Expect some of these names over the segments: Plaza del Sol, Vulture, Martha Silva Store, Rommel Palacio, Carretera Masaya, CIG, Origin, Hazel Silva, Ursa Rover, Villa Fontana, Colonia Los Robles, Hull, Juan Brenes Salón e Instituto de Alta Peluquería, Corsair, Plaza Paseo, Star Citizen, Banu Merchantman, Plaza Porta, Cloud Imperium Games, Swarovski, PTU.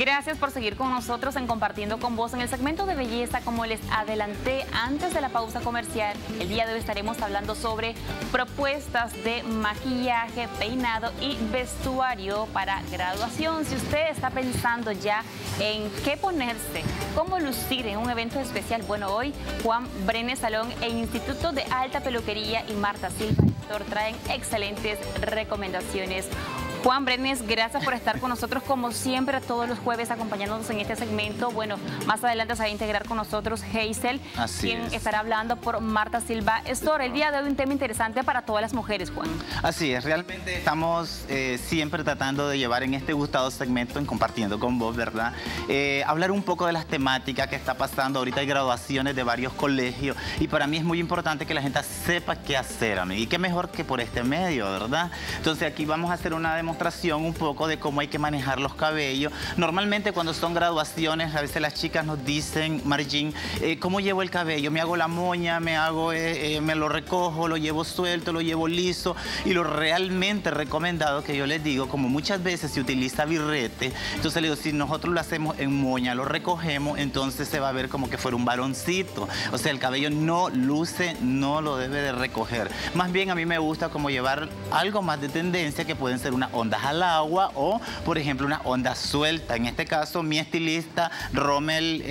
Gracias por seguir con nosotros en Compartiendo con Vos en el segmento de belleza. Como les adelanté antes de la pausa comercial, el día de hoy estaremos hablando sobre propuestas de maquillaje, peinado y vestuario para graduación. Si usted está pensando ya en qué ponerse, cómo lucir en un evento especial, bueno, hoy Juan Brenes Salón e Instituto de Alta Peluquería y Martha Silva Store traen excelentes recomendaciones. Juan Brenes, gracias por estar con nosotros como siempre todos los jueves acompañándonos en este segmento. Bueno, más adelante se va a integrar con nosotros Hazel, quien estará hablando por Martha Silva Store. El día de hoy un tema interesante para todas las mujeres, Juan. Así es, realmente estamos siempre tratando de llevar en este gustado segmento, en Compartiendo con Vos, ¿verdad? Hablar un poco de las temáticas que está pasando. Ahorita hay graduaciones de varios colegios y para mí es muy importante que la gente sepa qué hacer, amigo. Y qué mejor que por este medio, ¿verdad? Entonces aquí vamos a hacer una demostración un poco de cómo hay que manejar los cabellos. Normalmente cuando son graduaciones, a veces las chicas nos dicen, Marjín, ¿cómo llevo el cabello? ¿Me hago la moña? ¿Me hago, me lo recojo? ¿Lo llevo suelto? ¿Lo llevo liso? Y lo realmente recomendado que yo les digo, como muchas veces se utiliza birrete, entonces le digo, si nosotros lo hacemos en moña, lo recogemos, entonces se va a ver como que fuera un varoncito. O sea, el cabello no luce, no lo debe de recoger. Más bien a mí me gusta como llevar algo más de tendencia, que pueden ser una ondas al agua o, por ejemplo, una onda suelta. En este caso, mi estilista Rommel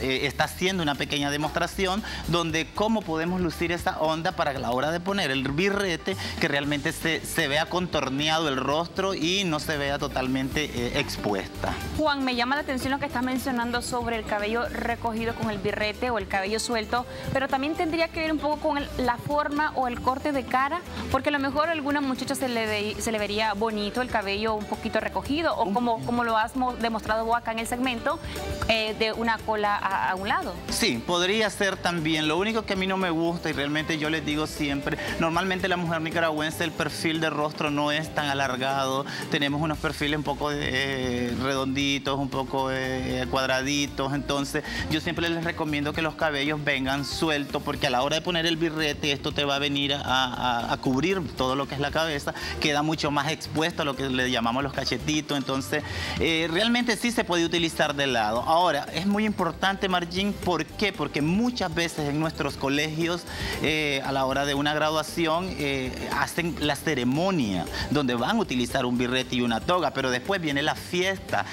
está haciendo una pequeña demostración donde cómo podemos lucir esa onda para que a la hora de poner el birrete, que realmente se vea contorneado el rostro y no se vea totalmente expuesta. Juan, me llama la atención lo que estás mencionando sobre el cabello recogido con el birrete o el cabello suelto, pero también tendría que ver un poco con la forma o el corte de cara, porque a lo mejor a alguna muchacha se le vería bonito el cabello un poquito recogido, o como lo has demostrado vos acá en el segmento, de una cola a un lado. Sí, podría ser también. Lo único que a mí no me gusta, y realmente yo les digo siempre, normalmente la mujer nicaragüense, el perfil de rostro no es tan alargado, tenemos unos perfiles un poco redonditos, un poco cuadraditos, entonces yo siempre les recomiendo que los cabellos vengan sueltos, porque a la hora de poner el birrete, esto te va a venir a cubrir todo lo que es la cabeza, queda mucho más expuesto a lo que le llamamos los cachetitos. Entonces realmente sí se puede utilizar de lado. Ahora, es muy importante, Marjín, ¿por qué? Porque muchas veces en nuestros colegios a la hora de una graduación hacen la ceremonia donde van a utilizar un birrete y una toga, pero después viene la fiesta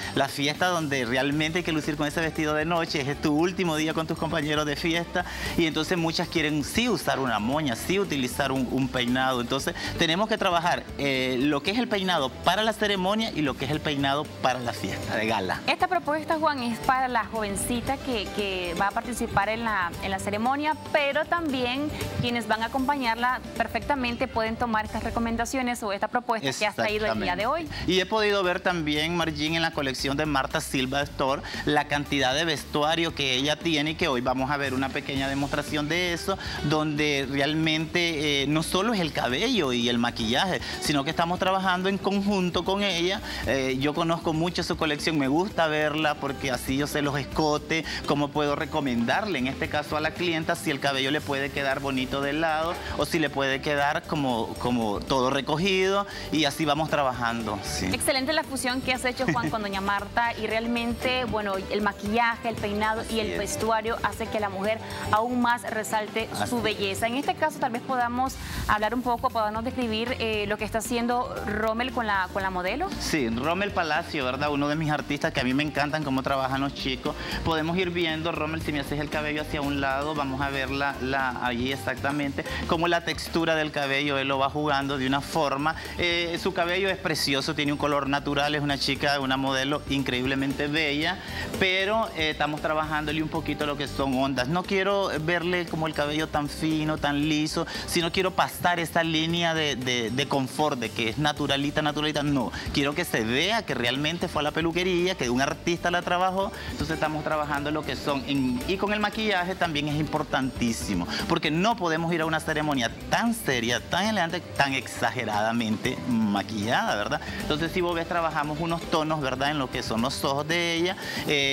donde realmente hay que lucir con ese vestido de noche, es tu último día con tus compañeros de fiesta, y entonces muchas quieren sí usar una moña, sí utilizar un peinado. Entonces tenemos que trabajar lo que es el peinado para la ceremonia y lo que es el peinado para la fiesta de gala. Esta propuesta, Juan, es para la jovencita que va a participar en la ceremonia, pero también quienes van a acompañarla perfectamente pueden tomar estas recomendaciones o esta propuesta que has traído el día de hoy. Y he podido ver también, Marjín, en la colección de Martha Silva Store, la cantidad de vestuario que ella tiene, y que hoy vamos a ver una pequeña demostración de eso, donde realmente no solo es el cabello y el maquillaje, sino que estamos trabajando en conjunto con ella. Yo conozco mucho su colección, me gusta verla porque así yo sé los escotes, cómo puedo recomendarle en este caso a la clienta si el cabello le puede quedar bonito de lado o si le puede quedar como todo recogido, y así vamos trabajando. Sí. Excelente la fusión que has hecho, Juan, con doña Martha, y realmente, bueno, el maquillaje, el peinado así y el vestuario hace que la mujer aún más resalte su belleza. En este caso tal vez podamos hablar un poco, podamos describir lo que está haciendo Rommel con la modelo. Sí, Rommel Palacio, ¿verdad? Uno de mis artistas que a mí me encantan cómo trabajan los chicos. Podemos ir viendo, Rommel, si me haces el cabello hacia un lado, vamos a ver allí exactamente cómo la textura del cabello, él lo va jugando de una forma. Su cabello es precioso, tiene un color natural, es una chica, una modelo increíblemente bella, pero estamos trabajándole un poquito lo que son ondas. No quiero verle como el cabello tan fino, tan liso, sino quiero pasar esta línea de confort, de que es naturalita, no. Quiero que se vea que realmente fue a la peluquería, que un artista la trabajó. Entonces estamos trabajando lo que son. Y con el maquillaje también es importantísimo, porque no podemos ir a una ceremonia tan seria, tan elegante, tan exageradamente maquillada, ¿verdad? Entonces si vos ves, trabajamos unos tonos, ¿verdad? En lo que son los ojos de ella.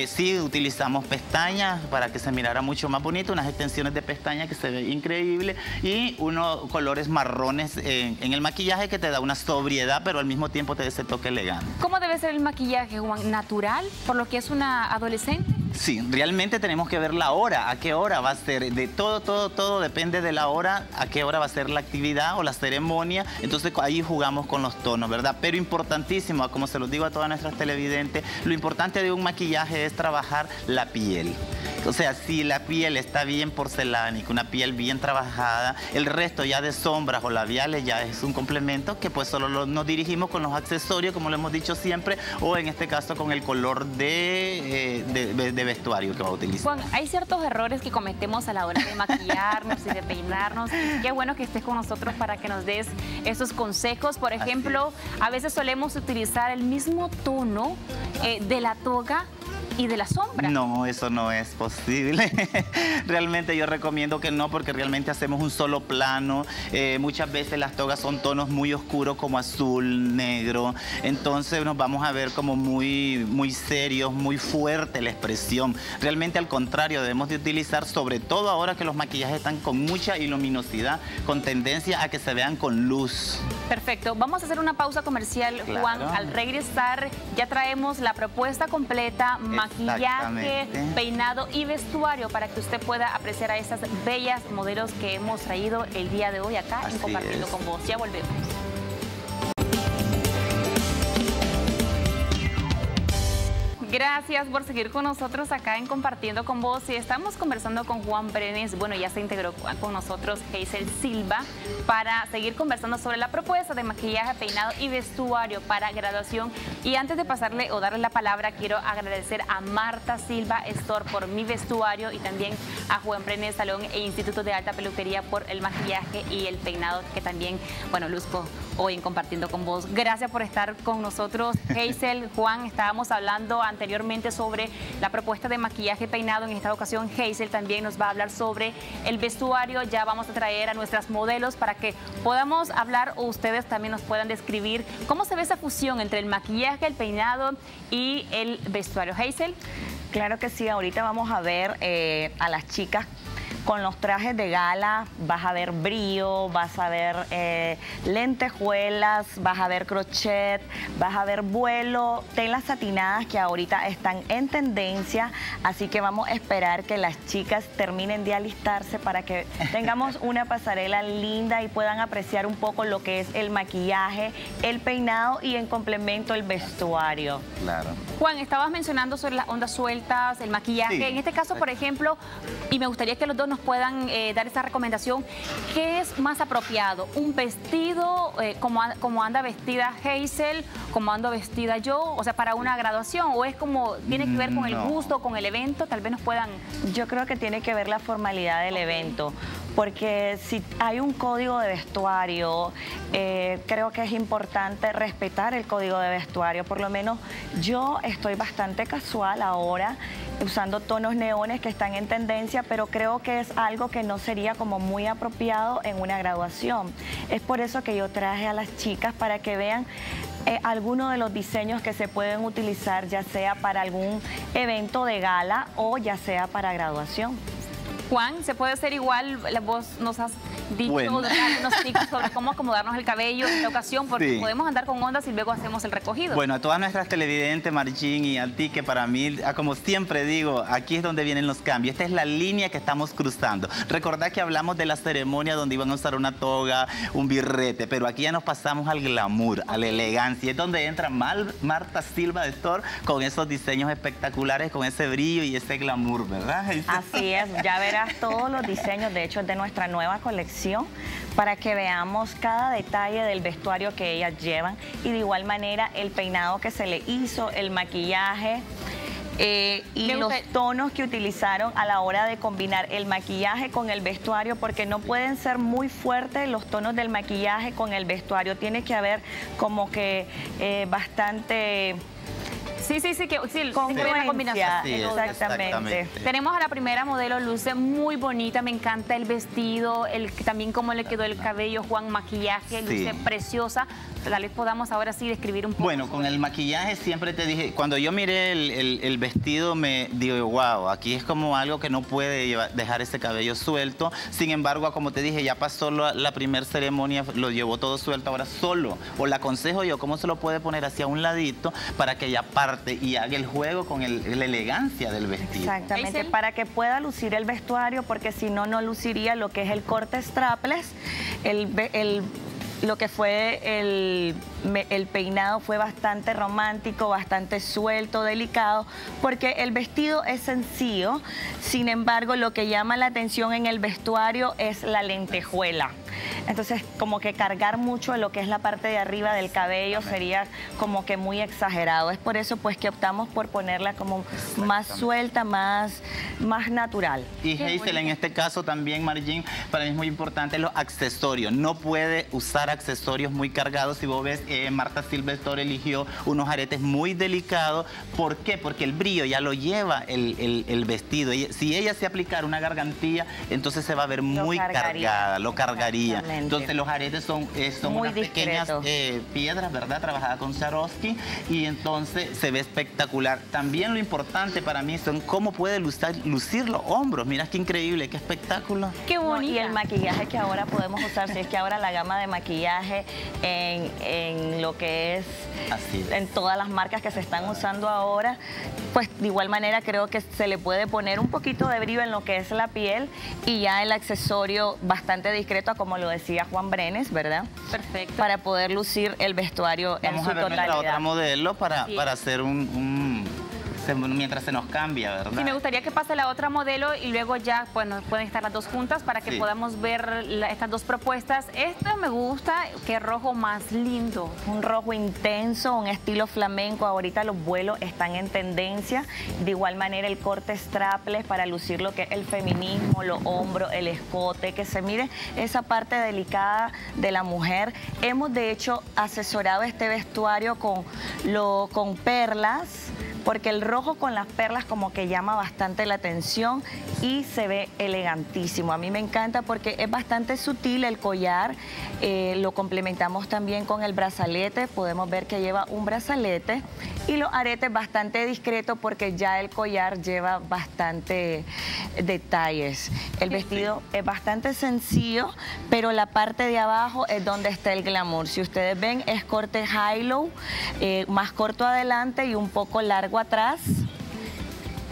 Sí, utilizamos pestañas para que se mirara mucho más bonito, unas extensiones de pestañas que se ve increíble, y unos colores marrones en el maquillaje que te da una sobriedad da, pero al mismo tiempo te da ese toque elegante. ¿Cómo debe ser el maquillaje, Juan? ¿Natural, por lo que es una adolescente? Sí, realmente tenemos que ver la hora, a qué hora va a ser, de todo depende de la hora, a qué hora va a ser la actividad o la ceremonia, entonces ahí jugamos con los tonos, ¿verdad? Pero importantísimo, como se los digo a todas nuestras televidentes, lo importante de un maquillaje es trabajar la piel. O sea, si la piel está bien porcelánica, una piel bien trabajada, el resto ya de sombras o labiales ya es un complemento que pues solo nos dirigimos con los accesorios, como lo hemos dicho siempre, o en este caso con el color de vestuario que va a utilizar. Juan, hay ciertos errores que cometemos a la hora de maquillarnos y de peinarnos. Qué bueno que estés con nosotros para que nos des esos consejos. Por ejemplo, a veces solemos utilizar el mismo tono de la toga y de la sombra. No, eso no es posible. Realmente yo recomiendo que no, porque realmente hacemos un solo plano. Muchas veces las togas son tonos muy oscuros como azul, negro. Entonces nos vamos a ver como muy serios, muy fuerte la expresión. Realmente al contrario, debemos de utilizar, sobre todo ahora que los maquillajes están con mucha luminosidad, con tendencia a que se vean con luz. Perfecto. Vamos a hacer una pausa comercial, claro. Juan. Al regresar ya traemos la propuesta completa, maquillaje, peinado y vestuario para que usted pueda apreciar a esas bellas modelos que hemos traído el día de hoy acá en Compartiendo con Vos. Ya volvemos. Gracias por seguir con nosotros acá en Compartiendo con Vos. Y estamos conversando con Juan Brenes. Bueno, ya se integró con nosotros Hazel Silva para seguir conversando sobre la propuesta de maquillaje, peinado y vestuario para graduación. Y antes de pasarle o darle la palabra, quiero agradecer a Martha Silva Store por mi vestuario y también a Juan Brenes Salón e Instituto de Alta Peluquería por el maquillaje y el peinado que también, bueno, luzco hoy en Compartiendo con Vos. Gracias por estar con nosotros, Hazel. Juan, estábamos hablando anteriormente sobre la propuesta de maquillaje peinado. En esta ocasión Hazel también nos va a hablar sobre el vestuario. Ya vamos a traer a nuestras modelos para que podamos hablar o ustedes también nos puedan describir cómo se ve esa fusión entre el maquillaje, el peinado y el vestuario. Hazel. Claro que sí, ahorita vamos a ver a las chicas con los trajes de gala. Vas a ver brillo, vas a ver lentejuelas, vas a ver crochet, vas a ver vuelo, telas satinadas que ahorita están en tendencia, así que vamos a esperar que las chicas terminen de alistarse para que tengamos una pasarela linda y puedan apreciar un poco lo que es el maquillaje, el peinado y en complemento el vestuario. Claro. Juan, estabas mencionando sobre las ondas sueltas, el maquillaje, sí. En este caso, por ejemplo, y me gustaría que los dos nos puedan dar esa recomendación. ¿Qué es más apropiado? ¿Un vestido, como anda vestida Hazel, como ando vestida yo? O sea, para una graduación, ¿o es como tiene que ver con el gusto, con el evento? Tal vez nos puedan... Yo creo que tiene que ver la formalidad del evento, porque si hay un código de vestuario, creo que es importante respetar el código de vestuario. Por lo menos yo estoy bastante casual ahora, usando tonos neones que están en tendencia, pero creo que es algo que no sería como muy apropiado en una graduación. Es por eso que yo traje a las chicas para que vean algunos de los diseños que se pueden utilizar, ya sea para algún evento de gala o ya sea para graduación. Juan, ¿se puede hacer igual? Vos nos has dicho, bueno, unos tips sobre cómo acomodarnos el cabello en esta ocasión, porque sí, podemos andar con ondas y luego hacemos el recogido. Bueno, a todas nuestras televidentes, Marjín, y a ti, que para mí, como siempre digo, aquí es donde vienen los cambios. Esta es la línea que estamos cruzando. Recordad que hablamos de la ceremonia donde iban a usar una toga, un birrete, pero aquí ya nos pasamos al glamour, a la elegancia. Es donde entra Martha Silva Store con esos diseños espectaculares, con ese brillo y ese glamour, ¿verdad? Así es, ya verás todos los diseños, de hecho, de nuestra nueva colección, para que veamos cada detalle del vestuario que ellas llevan y de igual manera el peinado que se le hizo, el maquillaje y los tonos que utilizaron a la hora de combinar el maquillaje con el vestuario, porque no pueden ser muy fuertes los tonos del maquillaje con el vestuario. Tiene que haber como que bastante... Sí, que sí, una combinación. Sí, exactamente. Tenemos a la primera modelo, luce muy bonita, me encanta el vestido, también cómo le quedó el cabello, Juan, maquillaje, sí, luce preciosa. tal vez podamos ahora sí describir un poco. Bueno, con el maquillaje siempre te dije, cuando yo miré el vestido me digo, wow, aquí es como algo que no puede dejar ese cabello suelto. Sin embargo, como te dije, ya pasó la primera ceremonia, lo llevó todo suelto, ahora solo. O le aconsejo yo cómo se lo puede poner hacia un ladito para que ella parte y haga el juego con la elegancia del vestido. Exactamente, Hazel, para que pueda lucir el vestuario, porque si no, no luciría lo que es el corte strapless, lo que fue el peinado fue bastante romántico, bastante suelto, delicado, porque el vestido es sencillo. Sin embargo, lo que llama la atención en el vestuario es la lentejuela. Entonces, como que cargar mucho lo que es la parte de arriba del cabello sería como que muy exagerado. Es por eso pues que optamos por ponerla como más suelta, más natural. Y Hazel, en este caso también, Marjín, para mí es muy importante los accesorios. No puede usar accesorios muy cargados. Si vos ves, Martha Silva Store eligió unos aretes muy delicados. ¿Por qué? Porque el brillo ya lo lleva el vestido. Si ella se aplicara una gargantilla, entonces se va a ver muy cargada, lo cargaría. Entonces los aretes son unas pequeñas piedras, ¿verdad? Trabajadas con Swarovski, y entonces se ve espectacular. También lo importante para mí son cómo puede lucir los hombros. Mira qué increíble, qué espectáculo. Qué bonito. Y el maquillaje que ahora podemos usar, si es que ahora la gama de maquillaje en lo que es, en todas las marcas que se están usando ahora, pues de igual manera creo que se le puede poner un poquito de brillo en lo que es la piel y ya el accesorio bastante discreto, como lo decía Juan Brenes, ¿verdad? Perfecto. Para poder lucir el vestuario en su totalidad. Vamos a ver la otra modelo para hacer mientras se nos cambia, ¿verdad? Sí, me gustaría que pase la otra modelo y luego ya, bueno, pueden estar las dos juntas para que podamos ver estas dos propuestas. Esta me gusta, qué rojo más lindo. Un rojo intenso, un estilo flamenco. Ahorita los vuelos están en tendencia. De igual manera el corte strapless para lucir lo que es el feminismo, los hombros, el escote, que se mire esa parte delicada de la mujer. Hemos de hecho asesorado este vestuario con perlas, porque el rojo con las perlas como que llama bastante la atención y se ve elegantísimo. A mí me encanta porque es bastante sutil el collar, lo complementamos también con el brazalete, podemos ver que lleva un brazalete, y los aretes bastante discretos porque ya el collar lleva bastante detalles. El vestido es bastante sencillo, pero la parte de abajo es donde está el glamour. Si ustedes ven, es corte high-low, más corto adelante y un poco largo atrás,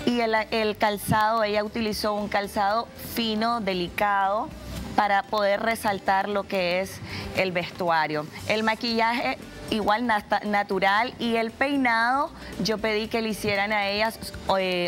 y el calzado, ella utilizó un calzado fino, delicado, para poder resaltar lo que es el vestuario. El maquillaje igual natural, y el peinado yo pedí que le hicieran a ellas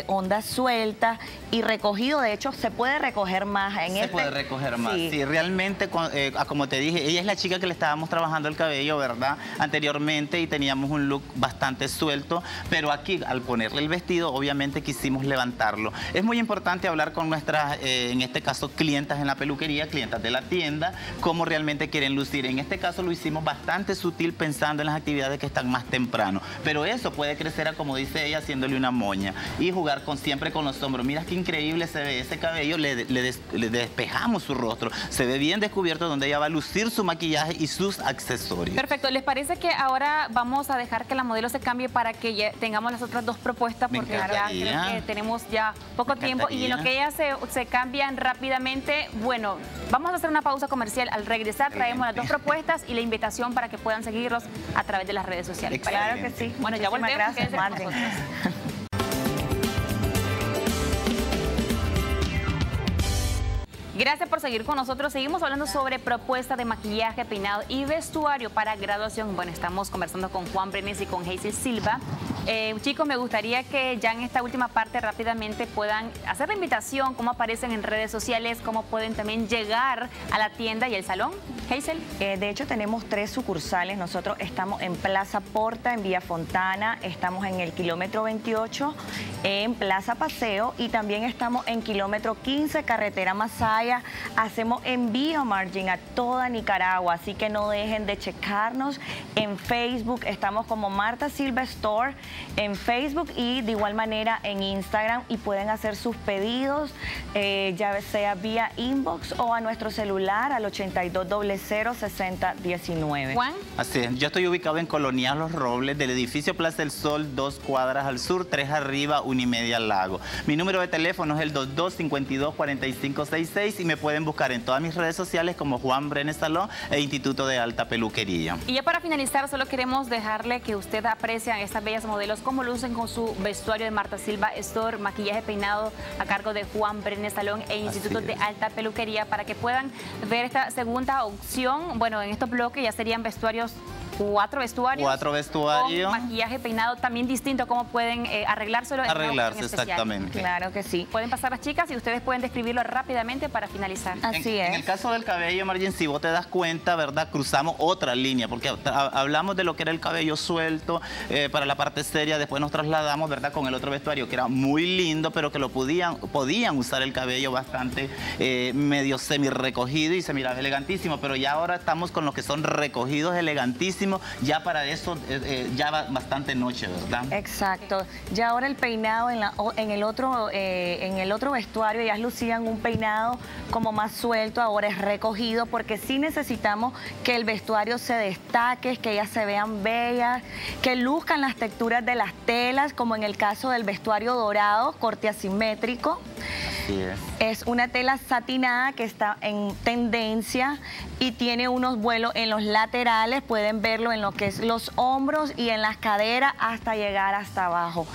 ondas sueltas y recogido. De hecho, se puede recoger más en este. Se puede recoger más, sí, realmente, como te dije, ella es la chica que le estábamos trabajando el cabello, ¿verdad? Anteriormente, y teníamos un look bastante suelto, pero aquí, al ponerle el vestido, obviamente quisimos levantarlo. Es muy importante hablar con nuestras, en este caso, clientas en la peluquería, clientas de la tienda, cómo realmente quieren lucir. En este caso lo hicimos bastante sutil, pensando en las actividades que están más temprano, pero eso puede crecer a, como dice ella, haciéndole una moña y jugar siempre con los hombros. Mira qué increíble se ve ese cabello, le despejamos su rostro, se ve bien descubierto, donde ella va a lucir su maquillaje y sus accesorios. Perfecto, ¿les parece que ahora vamos a dejar que la modelo se cambie para que ya tengamos las otras dos propuestas? Porque ahora creo que tenemos ya poco tiempo, y en lo que ellas se cambian rápidamente, bueno, vamos a hacer una pausa comercial. Al regresar traemos las dos propuestas y la invitación para que puedan seguirlos a través de las redes sociales. Claro que sí. Bueno, ya volvemos. Gracias, Martín. Gracias por seguir con nosotros. Seguimos hablando sobre propuestas de maquillaje, peinado y vestuario para graduación. Bueno, estamos conversando con Juan Brenes y con Hazel Silva. Chicos, me gustaría que ya en esta última parte rápidamente puedan hacer la invitación, cómo aparecen en redes sociales, cómo pueden también llegar a la tienda y el salón. Hazel. De hecho, tenemos 3 sucursales. Nosotros estamos en Plaza Porta, en Villa Fontana, estamos en el kilómetro 28, en Plaza Paseo, y también estamos en kilómetro 15, Carretera Masaya. Hacemos envío, Margin, a toda Nicaragua, así que no dejen de checarnos. En Facebook estamos como Martha Silva Store, en Facebook, y de igual manera en Instagram, y pueden hacer sus pedidos, ya sea vía inbox o a nuestro celular al 82 06019. Juan. Así es, yo estoy ubicado en Colonia Los Robles, del edificio Plaza del Sol, 2 cuadras al sur, 3 arriba, 1 y media al lago. Mi número de teléfono es el 22524566 y me pueden buscar en todas mis redes sociales como Juan Brenes Salón e Instituto de Alta Peluquería. Y ya para finalizar, solo queremos dejarle que usted aprecia estas bellas modelos, cómo lucen con su vestuario de Martha Silva Store, maquillaje, peinado a cargo de Juan Brenes Salón e Instituto de Alta Peluquería, para que puedan ver esta segunda opción. Bueno, en estos bloques ya serían vestuarios, 4 vestuarios. 4 vestuarios. Con maquillaje, peinado también distinto, cómo pueden arreglárselo. Arreglarse, exactamente. Claro que sí. Pueden pasar las chicas y ustedes pueden describirlo rápidamente para finalizar. Así es. En el caso del cabello, Margen, si vos te das cuenta, ¿verdad? Cruzamos otra línea, porque hablamos de lo que era el cabello suelto para la parte seria, después nos trasladamos, ¿verdad? Con el otro vestuario que era muy lindo, pero que lo podían usar el cabello bastante medio semi recogido y se miraba elegantísimo, pero ya ahora estamos con los que son recogidos elegantísimos. Ya para eso ya va bastante noche, ¿verdad? Exacto. Ya ahora el peinado en el otro vestuario ya lucían un peinado como más suelto, ahora es recogido, porque sí necesitamos que el vestuario se destaque, que ellas se vean bellas, que luzcan las texturas de las telas, como en el caso del vestuario dorado, corte asimétrico. Así es una tela satinada que está en tendencia y tiene unos vuelos en los laterales, pueden verlo en lo que es los hombros y en las caderas hasta llegar hasta abajo.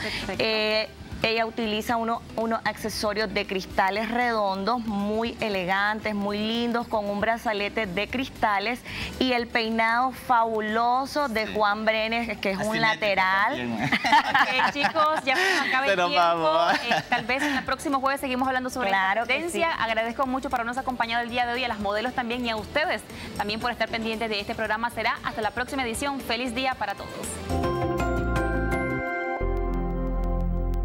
Ella utiliza unos accesorios de cristales redondos, muy elegantes, muy lindos, con un brazalete de cristales y el peinado fabuloso de Juan Brenes, que es un lateral. Ok, chicos, ya se acaba el tiempo. Tal vez en el próximo jueves seguimos hablando sobre la tendencia. Sí. Agradezco mucho por habernos acompañado el día de hoy, a las modelos también y a ustedes también por estar pendientes de este programa. Será hasta la próxima edición. Feliz día para todos.